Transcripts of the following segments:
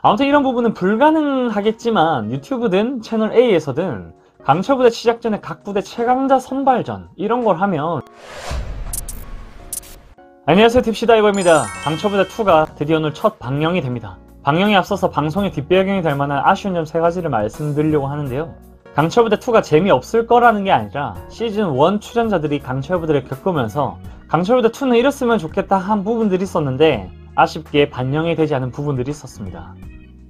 아무튼 이런 부분은 불가능하겠지만 유튜브든 채널A에서든 강철부대 시작 전에 각 부대 최강자 선발전 이런 걸 하면. 안녕하세요, 딥시다이버입니다. 강철부대2가 드디어 오늘 첫 방영이 됩니다. 방영에 앞서서 방송의 뒷배경이 될 만한 아쉬운 점 세 가지를 말씀드리려고 하는데요, 강철부대2가 재미없을 거라는 게 아니라 시즌1 출연자들이 강철부대를 겪으면서 강철부대2는 이랬으면 좋겠다 한 부분들이 있었는데 아쉽게 반영이 되지 않은 부분들이 있었습니다.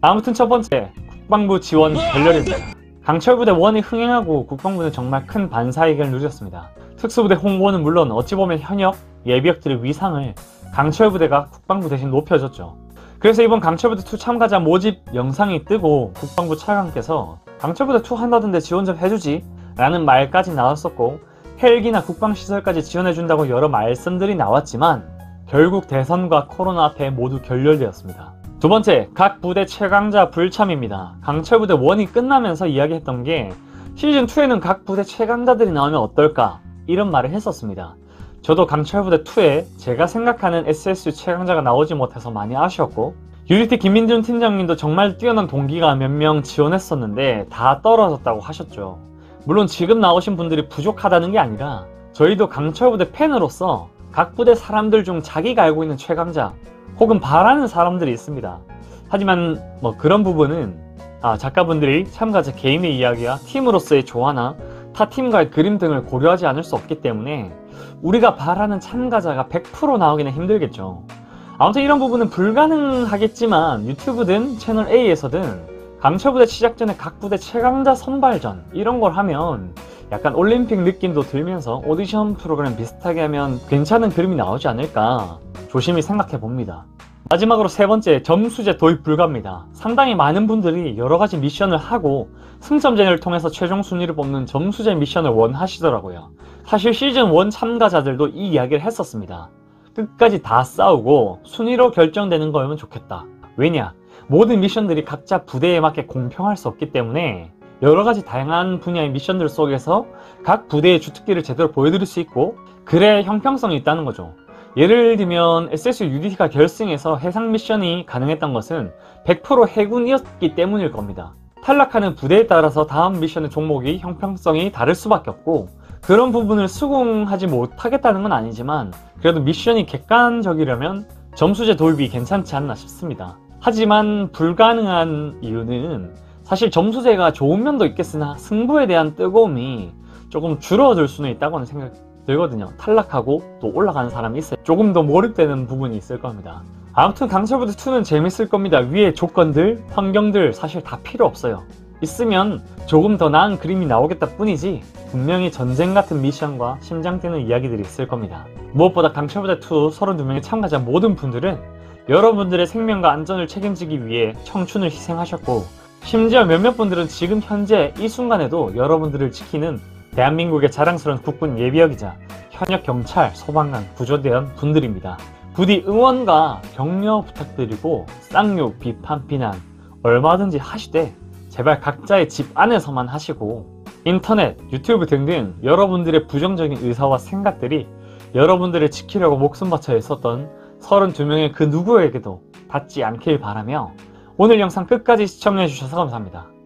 아무튼 첫 번째, 국방부 지원 결렬입니다. 강철부대 1이 흥행하고 국방부는 정말 큰 반사이익을 누렸습니다. 특수부대 홍보는 물론 어찌 보면 현역, 예비역들의 위상을 강철부대가 국방부 대신 높여줬죠. 그래서 이번 강철부대2 참가자 모집 영상이 뜨고 국방부 차관께서 강철부대2 한다던데 지원 좀 해주지 라는 말까지 나왔었고, 헬기나 국방시설까지 지원해준다고 여러 말씀들이 나왔지만 결국 대선과 코로나 앞에 모두 결렬되었습니다. 두 번째, 각 부대 최강자 불참입니다. 강철부대 1이 끝나면서 이야기했던 게 시즌2에는 각 부대 최강자들이 나오면 어떨까 이런 말을 했었습니다. 저도 강철부대2에 제가 생각하는 SSU 최강자가 나오지 못해서 많이 아쉬웠고, UDT 김민준 팀장님도 정말 뛰어난 동기가 몇 명 지원했었는데 다 떨어졌다고 하셨죠. 물론 지금 나오신 분들이 부족하다는 게 아니라 저희도 강철부대 팬으로서 각 부대 사람들 중 자기가 알고 있는 최강자 혹은 바라는 사람들이 있습니다. 하지만 뭐 그런 부분은 작가분들이 참가자 개인의 이야기와 팀으로서의 조화나 타 팀과의 그림 등을 고려하지 않을 수 없기 때문에 우리가 바라는 참가자가 100% 나오기는 힘들겠죠. 아무튼 이런 부분은 불가능하겠지만 유튜브든 채널A에서든 강철부대 시작 전에 각 부대 최강자 선발전 이런 걸 하면 약간 올림픽 느낌도 들면서 오디션 프로그램 비슷하게 하면 괜찮은 그림이 나오지 않을까 조심히 생각해 봅니다. 마지막으로 세 번째, 점수제 도입 불가입니다. 상당히 많은 분들이 여러가지 미션을 하고 승점제를 통해서 최종 순위를 뽑는 점수제 미션을 원하시더라고요. 사실 시즌1 참가자들도 이 이야기를 했었습니다. 끝까지 다 싸우고 순위로 결정되는 거면 좋겠다. 왜냐? 모든 미션들이 각자 부대에 맞게 공평할 수 없기 때문에 여러가지 다양한 분야의 미션들 속에서 각 부대의 주특기를 제대로 보여드릴 수 있고 그래야 형평성이 있다는 거죠. 예를 들면 SSU UDT가 결승에서 해상 미션이 가능했던 것은 100% 해군이었기 때문일 겁니다. 탈락하는 부대에 따라서 다음 미션의 종목이 형평성이 다를 수밖에 없고, 그런 부분을 수긍하지 못하겠다는 건 아니지만 그래도 미션이 객관적이려면 점수제 도입이 괜찮지 않나 싶습니다. 하지만 불가능한 이유는 사실 점수제가 좋은 면도 있겠으나 승부에 대한 뜨거움이 조금 줄어들 수는 있다고는 생각들거든요. 탈락하고 또 올라가는 사람이 있어요. 조금 더 몰입되는 부분이 있을 겁니다. 아무튼 강철부대2는 재밌을 겁니다. 위에 조건들, 환경들 사실 다 필요 없어요. 있으면 조금 더 나은 그림이 나오겠다 뿐이지 분명히 전쟁 같은 미션과 심장 뛰는 이야기들이 있을 겁니다. 무엇보다 강철부대2 32명의 참가자 모든 분들은 여러분들의 생명과 안전을 책임지기 위해 청춘을 희생하셨고, 심지어 몇몇 분들은 지금 현재 이 순간에도 여러분들을 지키는 대한민국의 자랑스러운 국군 예비역이자 현역 경찰, 소방관, 구조대원 분들입니다. 부디 응원과 격려 부탁드리고 쌍욕, 비판, 비난 얼마든지 하시되 제발 각자의 집 안에서만 하시고 인터넷, 유튜브 등등 여러분들의 부정적인 의사와 생각들이 여러분들을 지키려고 목숨 바쳐 애썼던 32명의 그 누구에게도 닿지 않길 바라며 오늘 영상 끝까지 시청해주셔서 감사합니다.